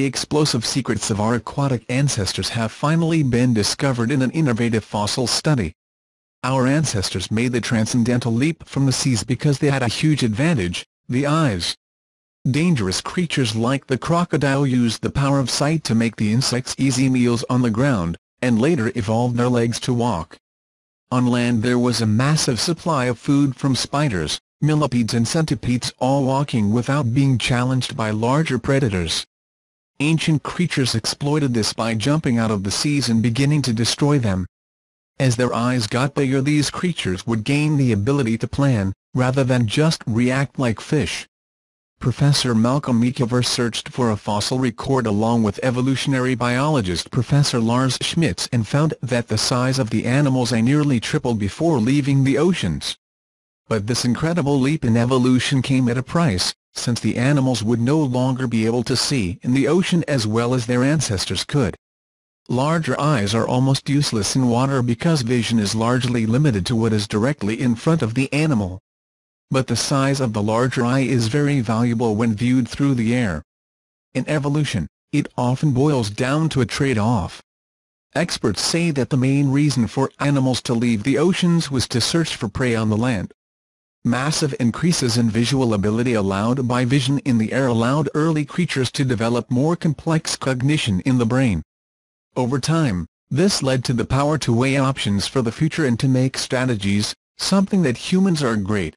the explosive secrets of our aquatic ancestors have finally been discovered in an innovative fossil study. Our ancestors made the transcendental leap from the seas because they had a huge advantage, the eyes. Dangerous creatures like the crocodile used the power of sight to make the insects easy meals on the ground, and later evolved their legs to walk. On land there was a massive supply of food from spiders, millipedes and centipedes, all walking without being challenged by larger predators. Ancient creatures exploited this by jumping out of the seas and beginning to destroy them. As their eyes got bigger, these creatures would gain the ability to plan, rather than just react like fish. Professor Malcolm MacIver searched for a fossil record along with evolutionary biologist Professor Lars Schmitz and found that the size of the animals had nearly tripled before leaving the oceans. But this incredible leap in evolution came at a price, since the animals would no longer be able to see in the ocean as well as their ancestors could. Larger eyes are almost useless in water because vision is largely limited to what is directly in front of the animal. But the size of the larger eye is very valuable when viewed through the air. In evolution, it often boils down to a trade-off. Experts say that the main reason for animals to leave the oceans was to search for prey on the land. Massive increases in visual ability allowed by vision in the air allowed early creatures to develop more complex cognition in the brain. Over time, this led to the power to weigh options for the future and to make strategies, something that humans are great